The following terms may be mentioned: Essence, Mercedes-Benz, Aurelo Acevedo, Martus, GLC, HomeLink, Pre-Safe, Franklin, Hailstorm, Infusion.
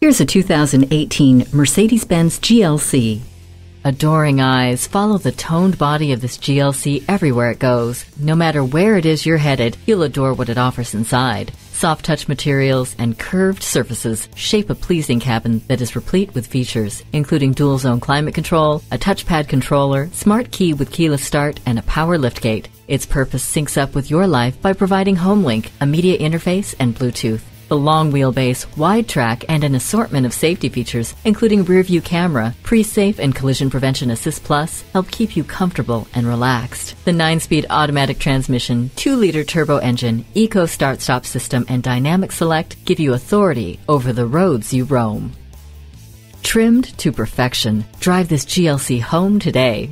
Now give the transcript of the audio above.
Here's a 2018 Mercedes-Benz GLC. Adoring eyes follow the toned body of this GLC everywhere it goes. No matter where it is you're headed, you'll adore what it offers inside. Soft touch materials and curved surfaces shape a pleasing cabin that is replete with features, including dual zone climate control, a touchpad controller, smart key with keyless start, and a power liftgate. Its purpose syncs up with your life by providing HomeLink, a media interface, and Bluetooth. The long wheelbase, wide track, and an assortment of safety features, including rear-view camera, Pre-Safe and Collision Prevention Assist Plus, help keep you comfortable and relaxed. The 9-speed automatic transmission, 2-liter turbo engine, eco start-stop system, and dynamic select give you authority over the roads you roam. Trimmed to perfection, drive this GLC home today.